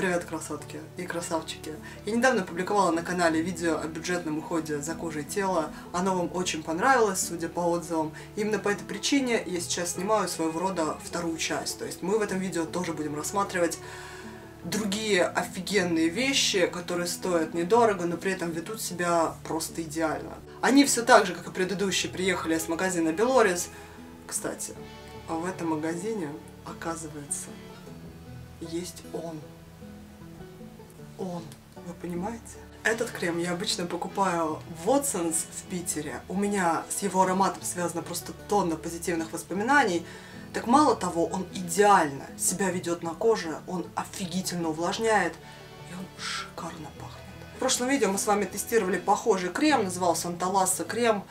Привет, красотки и красавчики! Я недавно публиковала на канале видео о бюджетном уходе за кожей тела. Оно вам очень понравилось, судя по отзывам. Именно по этой причине я сейчас снимаю своего рода вторую часть. То есть мы в этом видео тоже будем рассматривать другие офигенные вещи, которые стоят недорого, но при этом ведут себя просто идеально. Они все так же, как и предыдущие, приехали с магазина Белорис. Кстати, а в этом магазине, оказывается, есть он. Он. Вы понимаете? Этот крем я обычно покупаю в Watsons в Питере. У меня с его ароматом связано просто тонна позитивных воспоминаний. Так мало того, он идеально себя ведет на коже, он офигительно увлажняет и он шикарно пахнет. В прошлом видео мы с вами тестировали похожий крем, назывался он Талас крем.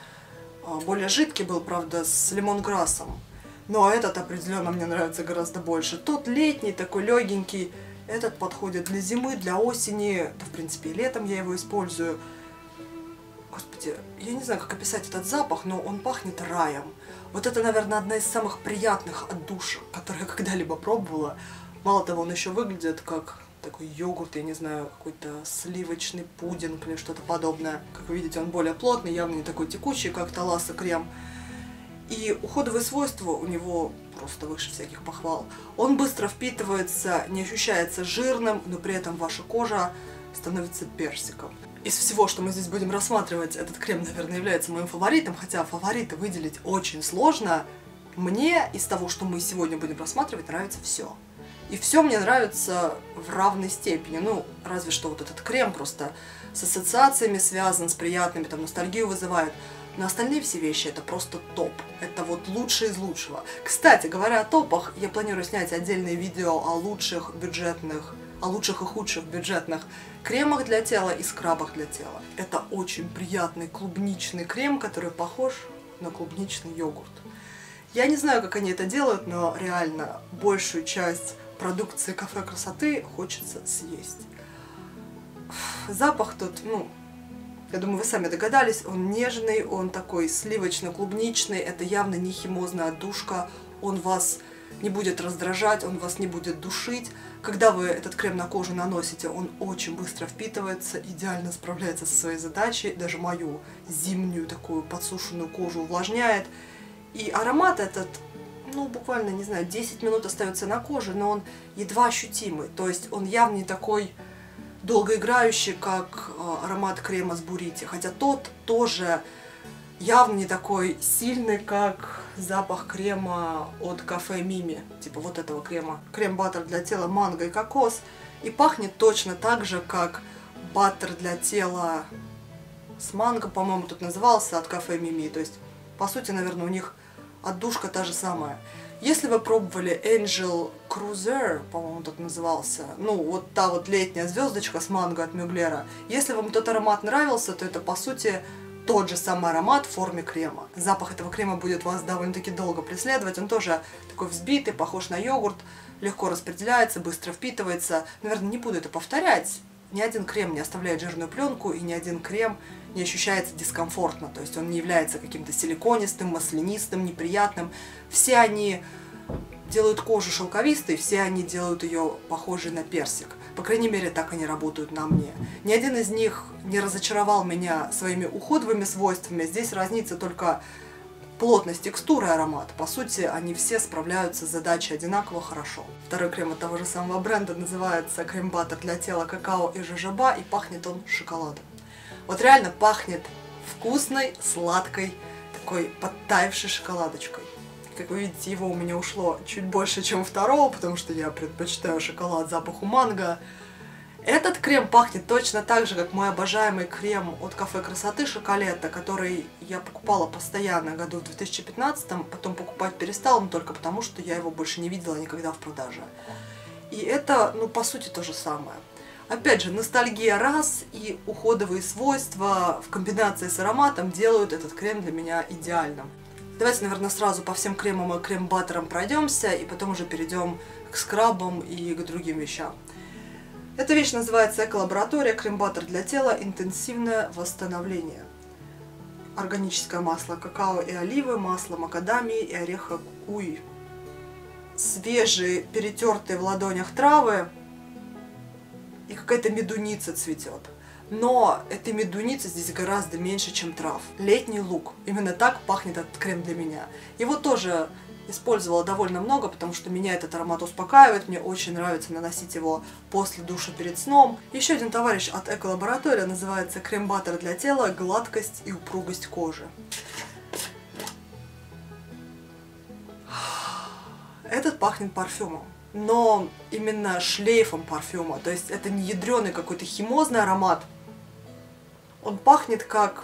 Более жидкий был, правда, с лимонграссом. Но этот определенно мне нравится гораздо больше. Тот летний, такой легенький. Этот подходит для зимы, для осени. Да, в принципе, и летом я его использую. Господи, я не знаю, как описать этот запах, но он пахнет раем. Вот это, наверное, одна из самых приятных отдушек, которые я когда-либо пробовала. Мало того, он еще выглядит как такой йогурт, я не знаю, какой-то сливочный пудинг или что-то подобное. Как вы видите, он более плотный, явно не такой текучий, как Таласа крем. И уходовые свойства у него просто выше всяких похвал. Он быстро впитывается, не ощущается жирным, но при этом ваша кожа становится персиком. Из всего, что мы здесь будем рассматривать, этот крем, наверное, является моим фаворитом, хотя фавориты выделить очень сложно. Мне из того, что мы сегодня будем рассматривать, нравится все. И все мне нравится в равной степени. Ну, разве что вот этот крем просто с ассоциациями связан, с приятными, там, ностальгию вызывает. Но остальные все вещи это просто топ. Это вот лучшее из лучшего. Кстати, говоря о топах, я планирую снять отдельное видео о лучших и худших бюджетных кремах для тела и скрабах для тела. Это очень приятный клубничный крем, который похож на клубничный йогурт. Я не знаю, как они это делают, но реально большую часть продукции кафе красоты хочется съесть. Запах тут, ну, я думаю, вы сами догадались, он нежный, он такой сливочно-клубничный, это явно не химозная отдушка, он вас не будет раздражать, он вас не будет душить. Когда вы этот крем на кожу наносите, он очень быстро впитывается, идеально справляется со своей задачей, даже мою зимнюю такую подсушенную кожу увлажняет. И аромат этот, ну, буквально, не знаю, 10 минут остается на коже, но он едва ощутимый, то есть он явно не такой долгоиграющий, как аромат крема с бурити, хотя тот тоже явно не такой сильный, как запах крема от кафе Мими, типа вот этого крема. Крем-баттер для тела манго и кокос, и пахнет точно так же, как баттер для тела с манго, по-моему, тут назывался, от кафе Мими, то есть, по сути, наверное, у них отдушка та же самая. Если вы пробовали Angel Cruiser, по-моему, тот назывался, ну, вот та вот летняя звездочка с манго от Мюглера, если вам тот аромат нравился, то это, по сути, тот же самый аромат в форме крема. Запах этого крема будет вас довольно-таки долго преследовать, он тоже такой взбитый, похож на йогурт, легко распределяется, быстро впитывается. Наверное, не буду это повторять, ни один крем не оставляет жирную пленку, и ни один крем не ощущается дискомфортно, то есть он не является каким-то силиконистым, маслянистым, неприятным. Все они делают кожу шелковистой, все они делают ее похожей на персик. По крайней мере, так они работают на мне. Ни один из них не разочаровал меня своими уходовыми свойствами. Здесь разница только плотность, текстура и аромат. По сути, они все справляются с задачей одинаково хорошо. Второй крем от того же самого бренда называется крем-баттер для тела какао и жожоба, и пахнет он шоколадом. Вот реально пахнет вкусной, сладкой, такой подтаявшей шоколадочкой. Как вы видите, его у меня ушло чуть больше, чем второго, потому что я предпочитаю шоколад запаху манго. Этот крем пахнет точно так же, как мой обожаемый крем от кафе красоты Шоколетта, который я покупала постоянно году в 2015-м, потом покупать перестала, но только потому, что я его больше не видела никогда в продаже. И это, ну, по сути, то же самое. Опять же, ностальгия раз, и уходовые свойства в комбинации с ароматом делают этот крем для меня идеальным. Давайте, наверное, сразу по всем кремам и крем-баттерам пройдемся, и потом уже перейдем к скрабам и к другим вещам. Эта вещь называется Эко-лаборатория, крем-баттер для тела, интенсивное восстановление. Органическое масло какао и оливы, масло макадамии и ореха кукуи. Свежие, перетертые в ладонях травы, какая-то медуница цветет. Но этой медуницы здесь гораздо меньше, чем трав. Летний лук. Именно так пахнет этот крем для меня. Его тоже использовала довольно много, потому что меня этот аромат успокаивает. Мне очень нравится наносить его после душа перед сном. Еще один товарищ от Эко-лаборатории называется крем-баттер для тела, гладкость и упругость кожи. Этот пахнет парфюмом. Но именно шлейфом парфюма. То есть это не ядреный какой-то химозный аромат. Он пахнет как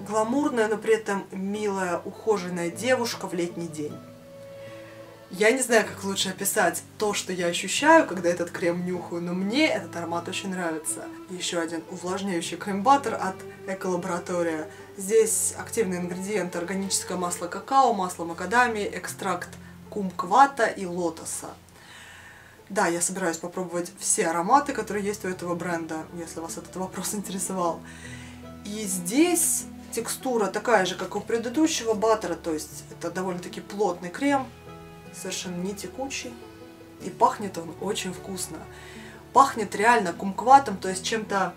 гламурная, но при этом милая, ухоженная девушка в летний день. Я не знаю, как лучше описать то, что я ощущаю, когда этот крем нюхаю, но мне этот аромат очень нравится. Еще один увлажняющий крем-баттер от Эко-лаборатории. Здесь активные ингредиенты: органическое масло какао, масло макадамии, экстракт кумквата и лотоса. Да, я собираюсь попробовать все ароматы, которые есть у этого бренда, если вас этот вопрос интересовал. И здесь текстура такая же, как у предыдущего баттера, то есть это довольно-таки плотный крем, совершенно не текучий, и пахнет он очень вкусно. Пахнет реально кумкватом, то есть чем-то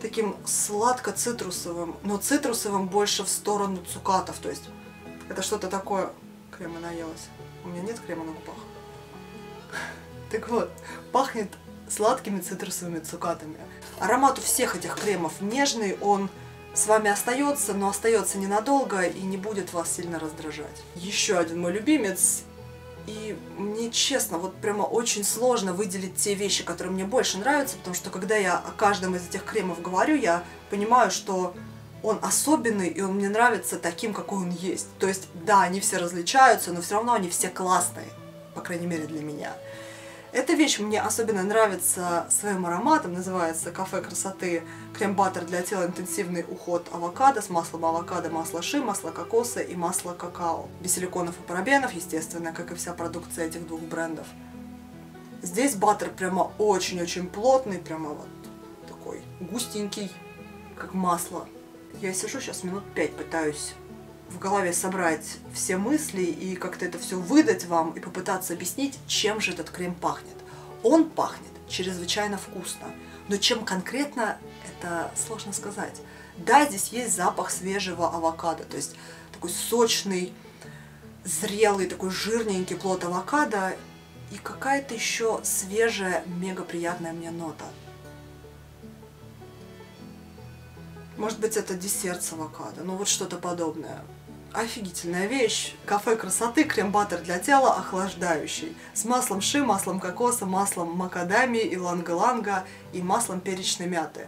таким сладко-цитрусовым, но цитрусовым больше в сторону цукатов, то есть это что-то такое... Крема наелась. У меня нет крема на губах. Так вот, пахнет сладкими цитрусовыми цукатами. Аромат у всех этих кремов нежный, он с вами остается, но остается ненадолго и не будет вас сильно раздражать. Еще один мой любимец, и мне честно, вот прямо очень сложно выделить те вещи, которые мне больше нравятся, потому что когда я о каждом из этих кремов говорю, я понимаю, что он особенный, и он мне нравится таким, какой он есть. То есть, да, они все различаются, но все равно они все классные, по крайней мере для меня. Эта вещь мне особенно нравится своим ароматом, называется «Кафе красоты» крем-баттер для тела, интенсивный уход авокадо с маслом авокадо, масло ши, масло кокоса и масло какао. Без силиконов и парабенов, естественно, как и вся продукция этих двух брендов. Здесь баттер прямо очень-очень плотный, прямо вот такой густенький, как масло. Я сижу сейчас минут 5, пытаюсь в голове собрать все мысли и как-то это все выдать вам и попытаться объяснить, чем же этот крем пахнет. Он пахнет чрезвычайно вкусно, но чем конкретно, это сложно сказать. Да, здесь есть запах свежего авокадо, то есть такой сочный, зрелый, такой жирненький плод авокадо и какая-то еще свежая, мега приятная мне нота. Может быть, это десерт с авокадо, ну вот что-то подобное. Офигительная вещь. Кафе красоты, крем-баттер для тела, охлаждающий. С маслом ши, маслом кокоса, маслом макадамии и ланга-ланга и маслом перечной мяты.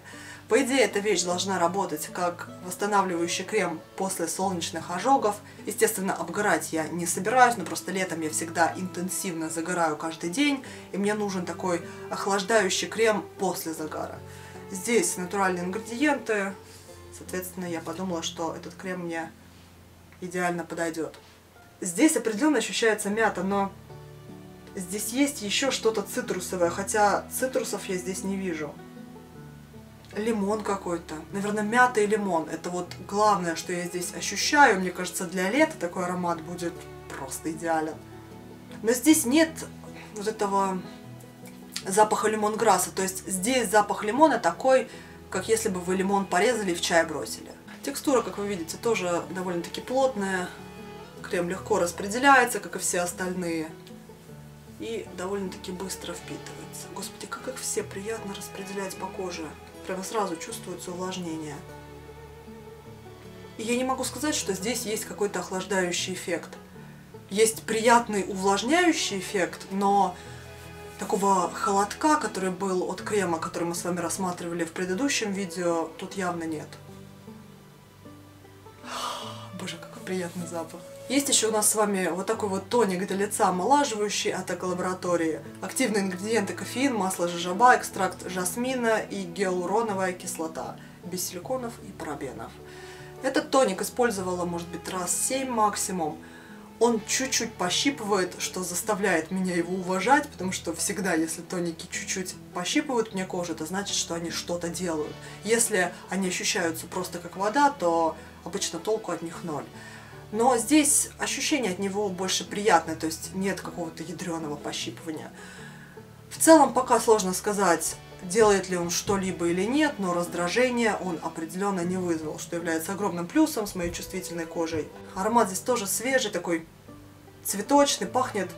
По идее, эта вещь должна работать как восстанавливающий крем после солнечных ожогов. Естественно, обгорать я не собираюсь, но просто летом я всегда интенсивно загораю каждый день, и мне нужен такой охлаждающий крем после загара. Здесь натуральные ингредиенты. Соответственно, я подумала, что этот крем мне идеально подойдет. Здесь определенно ощущается мята, но здесь есть еще что-то цитрусовое, хотя цитрусов я здесь не вижу. Лимон какой-то. Наверное, мята и лимон. Это вот главное, что я здесь ощущаю. Мне кажется, для лета такой аромат будет просто идеален. Но здесь нет вот этого запаха лимонграсса. То есть здесь запах лимона такой, как если бы вы лимон порезали и в чай бросили. Текстура, как вы видите, тоже довольно-таки плотная. Крем легко распределяется, как и все остальные. И довольно-таки быстро впитывается. Господи, как их все приятно распределять по коже. Прямо сразу чувствуется увлажнение. И я не могу сказать, что здесь есть какой-то охлаждающий эффект. Есть приятный увлажняющий эффект, но... такого холодка, который был от крема, который мы с вами рассматривали в предыдущем видео, тут явно нет. Боже, какой приятный запах. Есть еще у нас с вами вот такой вот тоник для лица, омолаживающий от Эко-лаборатории. Активные ингредиенты: кофеин, масло жожоба, экстракт жасмина и гиалуроновая кислота. Без силиконов и парабенов. Этот тоник использовала, может быть, раз 7 максимум. Он чуть-чуть пощипывает, что заставляет меня его уважать, потому что всегда, если тоники чуть-чуть пощипывают мне кожу, это значит, что они что-то делают. Если они ощущаются просто как вода, то обычно толку от них ноль. Но здесь ощущение от него больше приятное, то есть нет какого-то ядреного пощипывания. В целом пока сложно сказать, делает ли он что-либо или нет, но раздражение он определенно не вызвал, что является огромным плюсом с моей чувствительной кожей. Аромат здесь тоже свежий, такой цветочный, пахнет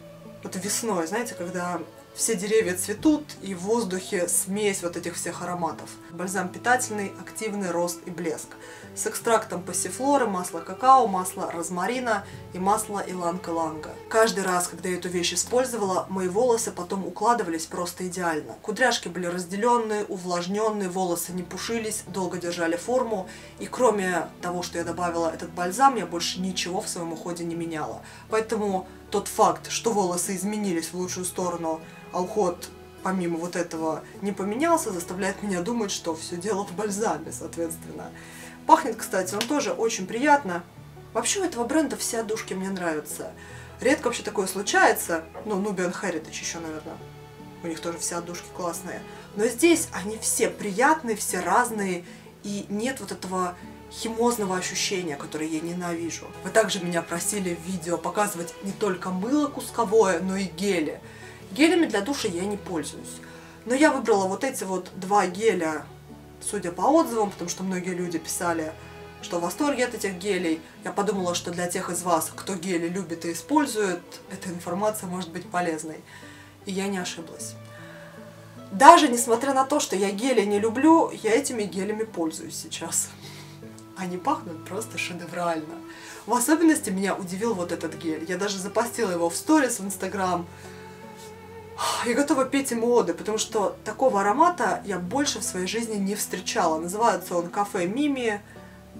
вот весной, знаете, когда все деревья цветут и в воздухе смесь вот этих всех ароматов. Бальзам питательный, активный рост и блеск. С экстрактом пассифлоры, масла какао, масла розмарина и масла иланг-иланга. Каждый раз, когда я эту вещь использовала, мои волосы потом укладывались просто идеально. Кудряшки были разделенные, увлажненные, волосы не пушились, долго держали форму. И кроме того, что я добавила этот бальзам, я больше ничего в своем уходе не меняла. Поэтому тот факт, что волосы изменились в лучшую сторону, а уход помимо вот этого не поменялся, заставляет меня думать, что все дело в бальзаме, соответственно. Пахнет, кстати, он тоже очень приятно. Вообще у этого бренда все отдушки мне нравятся. Редко вообще такое случается. Ну, Nubian Heritage еще, наверное. У них тоже все отдушки классные. Но здесь они все приятные, все разные. И нет вот этого химозного ощущения, которое я ненавижу. Вы также меня просили в видео показывать не только мыло кусковое, но и гели. Гелями для душа я не пользуюсь. Но я выбрала вот эти вот два геля, судя по отзывам, потому что многие люди писали, что в восторге от этих гелей. Я подумала, что для тех из вас, кто гели любит и использует, эта информация может быть полезной. И я не ошиблась. Даже несмотря на то, что я гели не люблю, я этими гелями пользуюсь сейчас. Они пахнут просто шедеврально. В особенности меня удивил вот этот гель. Я даже запостила его в сторис в Инстаграм. Я готова петь ему оды, потому что такого аромата я больше в своей жизни не встречала. Называется он «Кафе Мими»,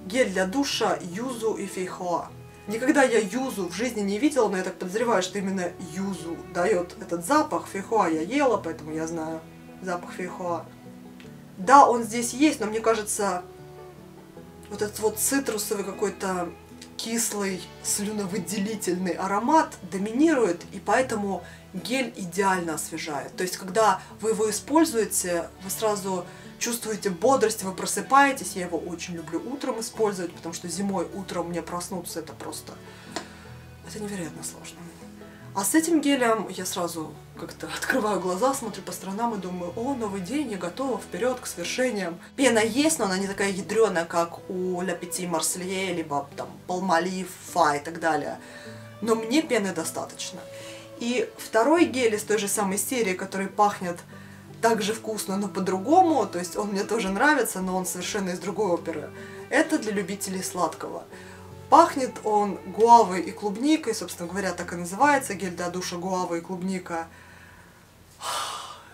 гель для душа юзу и фейхоа. Никогда я юзу в жизни не видела, но я так подозреваю, что именно юзу дает этот запах. Фейхоа я ела, поэтому я знаю запах фейхоа. Да, он здесь есть, но мне кажется, вот этот вот цитрусовый какой-то кислый, слюновыделительный аромат доминирует, и поэтому гель идеально освежает. То есть, когда вы его используете, вы сразу чувствуете бодрость, вы просыпаетесь. Я его очень люблю утром использовать, потому что зимой утром мне проснуться это просто... Это невероятно сложно. А с этим гелем я сразу как-то открываю глаза, смотрю по сторонам и думаю: о, новый день, я готова, вперед к свершениям. Пена есть, но она не такая ядреная, как у Le Petit Marseillais, либо там Pal-Mali-Fa и так далее. Но мне пены достаточно. И второй гель из той же самой серии, который пахнет так же вкусно, но по-другому, то есть он мне тоже нравится, но он совершенно из другой оперы, это для любителей сладкого. Пахнет он гуавой и клубникой, собственно говоря, так и называется, гель для душа гуава и клубника.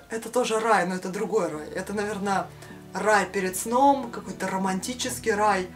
Это тоже рай, но это другой рай. Это, наверное, рай перед сном, какой-то романтический рай.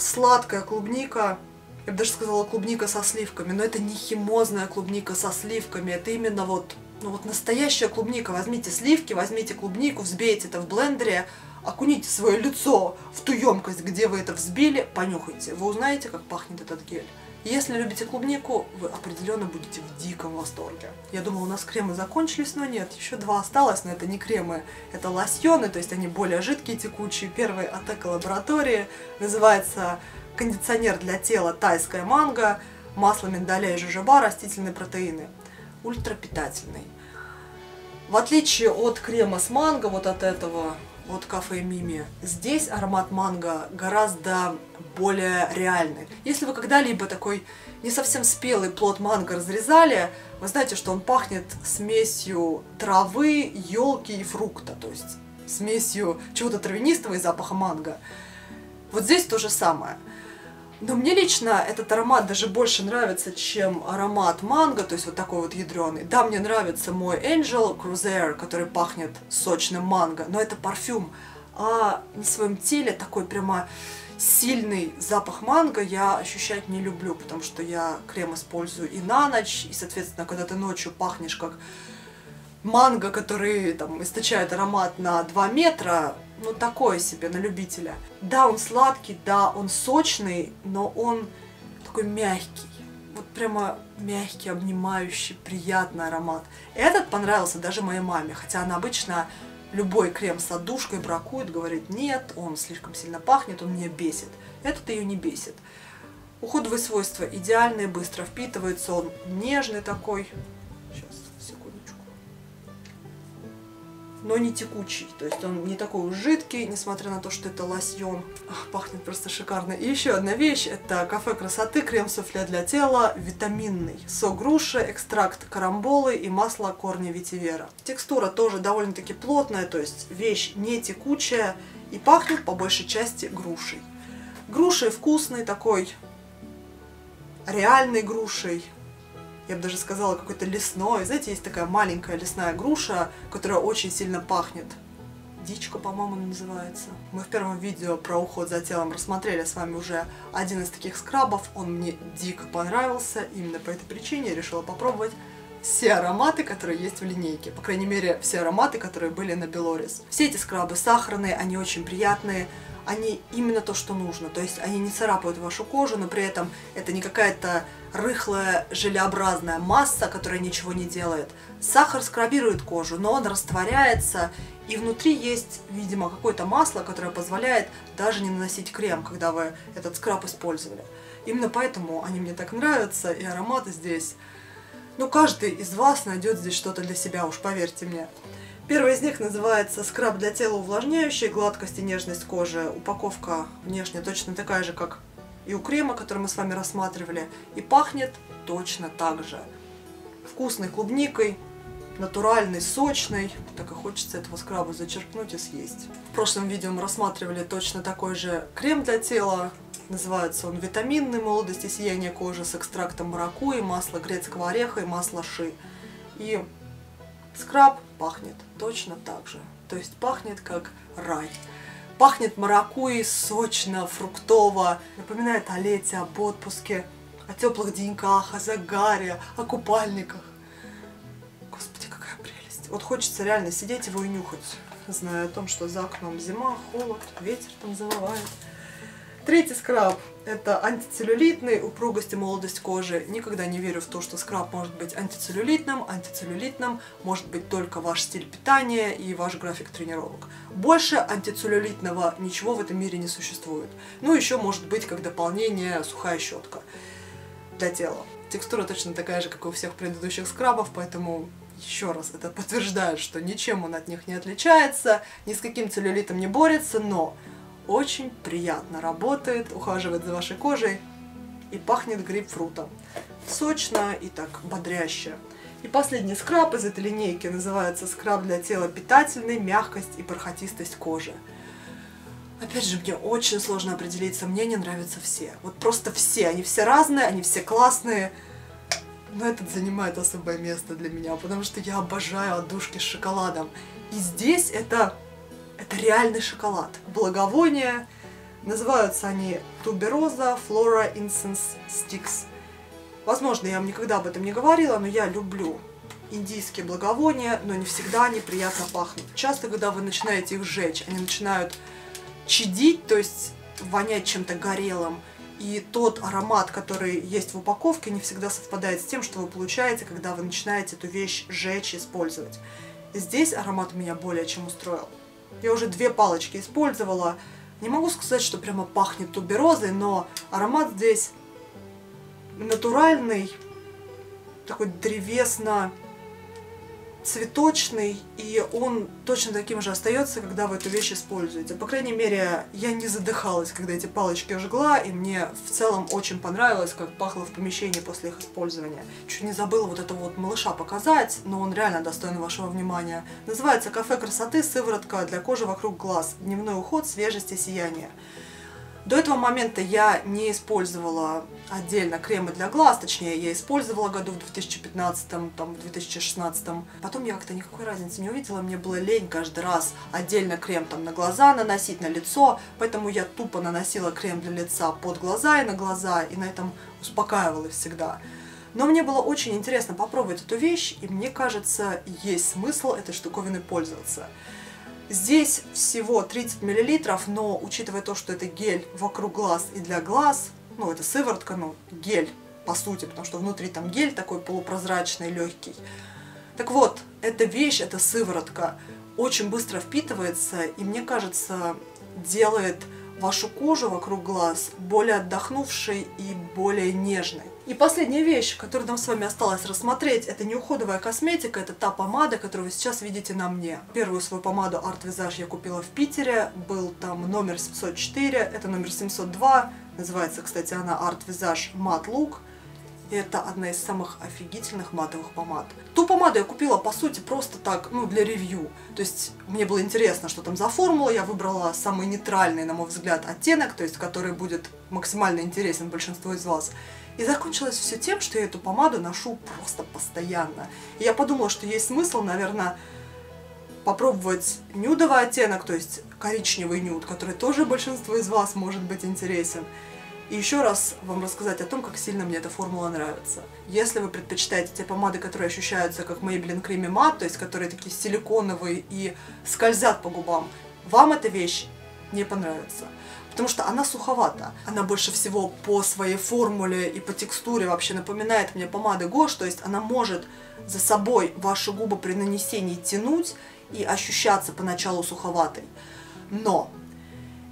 Сладкая клубника, я бы даже сказала клубника со сливками, но это не химозная клубника со сливками, это именно вот, ну вот настоящая клубника. Возьмите сливки, возьмите клубнику, взбейте это в блендере, окуните свое лицо в ту емкость, где вы это взбили, понюхайте. Вы узнаете, как пахнет этот гель. Если любите клубнику, вы определенно будете в диком восторге. Я думала, у нас кремы закончились, но нет, еще два осталось, но это не кремы, это лосьоны, то есть они более жидкие, текучие. Первый от Эко-лаборатории, называется кондиционер для тела тайская манго, масло миндаля и жожоба, растительные протеины, ультрапитательный. В отличие от крема с манго, вот от этого, от Кафе Мими, здесь аромат манго гораздо более реальный. Если вы когда-либо такой не совсем спелый плод манго разрезали, вы знаете, что он пахнет смесью травы, елки и фрукта, то есть смесью чего-то травянистого и запаха манго. Вот здесь то же самое. Но мне лично этот аромат даже больше нравится, чем аромат манго, то есть вот такой вот ядреный. Да, мне нравится мой Angel Cruiser, который пахнет сочным манго, но это парфюм. А на своем теле такой прямо сильный запах манго я ощущать не люблю, потому что я крем использую и на ночь, и, соответственно, когда ты ночью пахнешь как манго, который там источает аромат на 2 метра, ну, такое себе, на любителя. Да, он сладкий, да, он сочный, но он такой мягкий. Вот прямо мягкий, обнимающий, приятный аромат. Этот понравился даже моей маме, хотя она обычно любой крем с отдушкой бракует, говорит: нет, он слишком сильно пахнет, он меня бесит. Этот ее не бесит. Уходовые свойства идеальные, быстро впитывается, он нежный такой. Сейчас, секундочку. но не текучий. То есть он не такой уж жидкий, несмотря на то, что это лосьон. Ах, пахнет просто шикарно. И еще одна вещь, это Кафе красоты, крем-суфле для тела, витаминный. Сок груши, экстракт карамболы и масло корня ветивера. Текстура тоже довольно-таки плотная, то есть вещь не текучая и пахнет по большей части грушей. Грушей вкусной такой, реальной грушей. Я бы даже сказала, какой-то лесной. Знаете, есть такая маленькая лесная груша, которая очень сильно пахнет. Дичка, по-моему, называется. Мы в первом видео про уход за телом рассмотрели с вами уже один из таких скрабов. Он мне дико понравился. Именно по этой причине я решила попробовать все ароматы, которые есть в линейке. По крайней мере, все ароматы, которые были на Белорис. Все эти скрабы сахарные, они очень приятные. Они именно то, что нужно. То есть они не царапают вашу кожу, но при этом это не какая-то рыхлая желеобразная масса, которая ничего не делает. Сахар скрабирует кожу, но он растворяется, и внутри есть, видимо, какое-то масло, которое позволяет даже не наносить крем, когда вы этот скраб использовали. Именно поэтому они мне так нравятся, и ароматы здесь... Ну, каждый из вас найдет здесь что-то для себя, уж поверьте мне. Первый из них называется скраб для тела увлажняющий, гладкость и нежность кожи. Упаковка внешне точно такая же, как и у крема, который мы с вами рассматривали. И пахнет точно так же. Вкусной клубникой, натуральный, сочный. Так и хочется этого скраба зачерпнуть и съесть. В прошлом видео мы рассматривали точно такой же крем для тела. Называется он витаминный, молодость и сияние кожи с экстрактом маракуйи, масла грецкого ореха и масла ши. И скраб пахнет точно так же, то есть пахнет как рай. Пахнет маракуйей сочно, фруктово, напоминает о лете, об отпуске, о теплых деньках, о загаре, о купальниках. Господи, какая прелесть. Вот хочется реально сидеть его и нюхать, зная о том, что за окном зима, холод, ветер там завывает. Третий скраб – это антицеллюлитный, упругость и молодость кожи. Никогда не верю в то, что скраб может быть антицеллюлитным. Антицеллюлитным может быть только ваш стиль питания и ваш график тренировок. Больше антицеллюлитного ничего в этом мире не существует. Ну, еще может быть как дополнение сухая щетка для тела. Текстура точно такая же, как и у всех предыдущих скрабов, поэтому... Еще раз, это подтверждает, что ничем он от них не отличается, ни с каким целлюлитом не борется, но... Очень приятно работает, ухаживает за вашей кожей и пахнет грейпфрутом. Сочно и так бодряще. И последний скраб из этой линейки называется скраб для тела питательный, мягкость и бархатистость кожи. Опять же, мне очень сложно определиться, мне не нравятся все. Вот просто все, они все разные, они все классные. Но этот занимает особое место для меня, потому что я обожаю отдушки с шоколадом. И здесь это реальный шоколад. Благовония. Называются они Тубероза Flora Incense Sticks. Возможно, я вам никогда об этом не говорила, но я люблю индийские благовония, но не всегда они приятно пахнут. Часто, когда вы начинаете их сжечь, они начинают чадить, то есть вонять чем-то горелым. И тот аромат, который есть в упаковке, не всегда совпадает с тем, что вы получаете, когда вы начинаете эту вещь сжечь и использовать. Здесь аромат меня более чем устроил. Я уже две палочки использовала. Не могу сказать, что прямо пахнет туберозой, но аромат здесь натуральный, такой древесно-цветочный, и он точно таким же остается, когда вы эту вещь используете. По крайней мере, я не задыхалась, когда эти палочки жгла, и мне в целом очень понравилось, как пахло в помещении после их использования. Чуть не забыла вот этого вот малыша показать, но он реально достоин вашего внимания. Называется «Кафе красоты. Сыворотка для кожи вокруг глаз. Дневной уход, свежесть и сияние». До этого момента я не использовала отдельно кремы для глаз, точнее, я использовала году в 2015, там, в 2016. Потом я как-то никакой разницы не увидела, мне было лень каждый раз отдельно крем там на глаза наносить, на лицо, поэтому я тупо наносила крем для лица под глаза и на глаза, и на этом успокаивалась всегда. Но мне было очень интересно попробовать эту вещь, и мне кажется, есть смысл этой штуковиной пользоваться. Здесь всего 30 мл, но учитывая то, что это гель вокруг глаз и для глаз, ну это сыворотка, ну гель по сути, потому что внутри там гель такой полупрозрачный, легкий. Так вот, эта вещь, эта сыворотка очень быстро впитывается и, мне кажется, делает вашу кожу вокруг глаз более отдохнувшей и более нежной. И последняя вещь, которую нам с вами осталось рассмотреть, это не уходовая косметика, это та помада, которую вы сейчас видите на мне. Первую свою помаду Art Visage я купила в Питере, был там номер 704, это номер 702, называется, кстати, она Art Visage Matte Look. И это одна из самых офигительных матовых помад. Ту помаду я купила, по сути, просто так, ну, для ревью. То есть мне было интересно, что там за формула. Я выбрала самый нейтральный, на мой взгляд, оттенок, то есть который будет максимально интересен большинству из вас. И закончилось все тем, что я эту помаду ношу просто постоянно. И я подумала, что есть смысл, наверное, попробовать нюдовый оттенок, то есть коричневый нюд, который тоже большинству из вас может быть интересен. И еще раз вам рассказать о том, как сильно мне эта формула нравится. Если вы предпочитаете те помады, которые ощущаются как Maybelline Creme Matte, то есть которые такие силиконовые и скользят по губам, вам эта вещь не понравится. Потому что она суховата. Она больше всего по своей формуле и по текстуре вообще напоминает мне помады Гош, то есть она может за собой ваши губы при нанесении тянуть и ощущаться поначалу суховатой. Но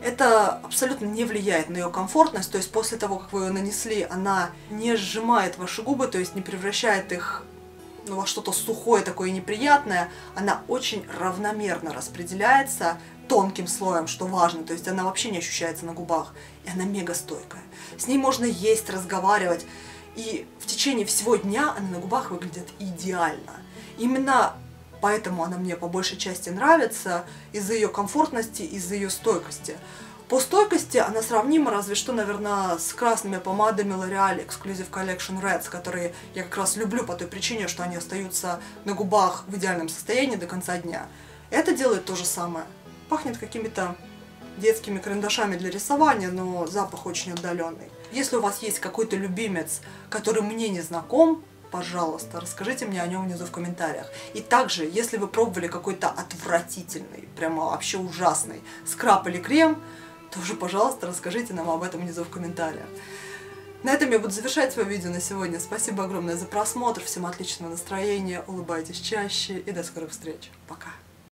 это абсолютно не влияет на ее комфортность, то есть после того, как вы ее нанесли, она не сжимает ваши губы, то есть не превращает их, ну, во что-то сухое, такое неприятное. Она очень равномерно распределяется тонким слоем, что важно, то есть она вообще не ощущается на губах, и она мега стойкая. С ней можно есть, разговаривать, и в течение всего дня она на губах выглядит идеально. Именно поэтому она мне по большей части нравится, из-за ее комфортности, из-за ее стойкости. По стойкости она сравнима разве что, наверное, с красными помадами L'Oreal Exclusive Collection Reds, которые я как раз люблю по той причине, что они остаются на губах в идеальном состоянии до конца дня. Это делает то же самое. Пахнет какими-то детскими карандашами для рисования, но запах очень отдаленный. Если у вас есть какой-то любимец, который мне не знаком, пожалуйста, расскажите мне о нем внизу в комментариях. И также, если вы пробовали какой-то отвратительный, прямо вообще ужасный скраб или крем, тоже, пожалуйста, расскажите нам об этом внизу в комментариях. На этом я буду завершать свое видео на сегодня. Спасибо огромное за просмотр, всем отличного настроения, улыбайтесь чаще и до скорых встреч. Пока!